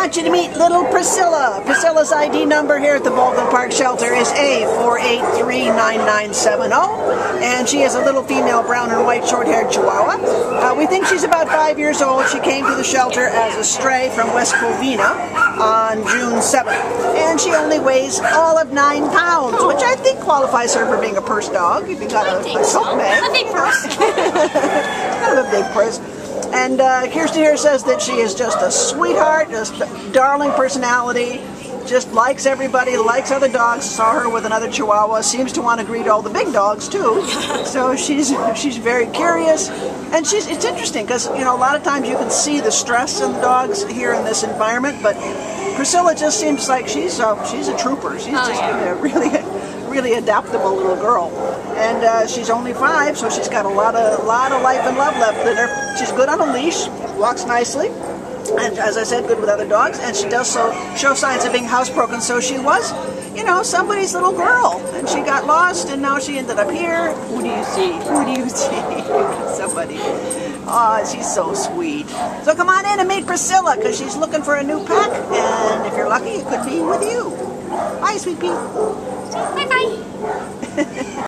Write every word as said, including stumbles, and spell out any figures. want you to meet little Priscilla. Priscilla's I D number here at the Baldwin Park shelter is A four eight three nine nine seven zero, and she is a little female brown and white short-haired Chihuahua. Uh, we think she's about five years old. She came to the shelter as a stray from West Covina on June seventh, and she only weighs all of nine pounds, which I think qualifies her for being a purse dog. If you've got a, a soap bag, a big purse, kind of a big purse. And uh, Kirsten here says that she is just a sweetheart, just a darling personality, just likes everybody, likes other dogs. Saw her with another Chihuahua, seems to want to greet all the big dogs too. So she's she's very curious, and she's it's interesting because you know a lot of times you can see the stress in the dogs here in this environment, but Priscilla just seems like she's a, she's a trooper. She's oh, just yeah. a really. really adaptable little girl, and uh, she's only five, so she's got a lot of a lot of life and love left in her. She's good on a leash, walks nicely, and as I said, good with other dogs, and she does so show signs of being housebroken. So she was, you know, somebody's little girl, and she got lost, and now she ended up here. Who do you see? Who do you see? Somebody. Oh, she's so sweet. So come on in and meet Priscilla, because she's looking for a new pack, and if you're lucky, it could be with you. Bye, sweet pea. Bye-bye.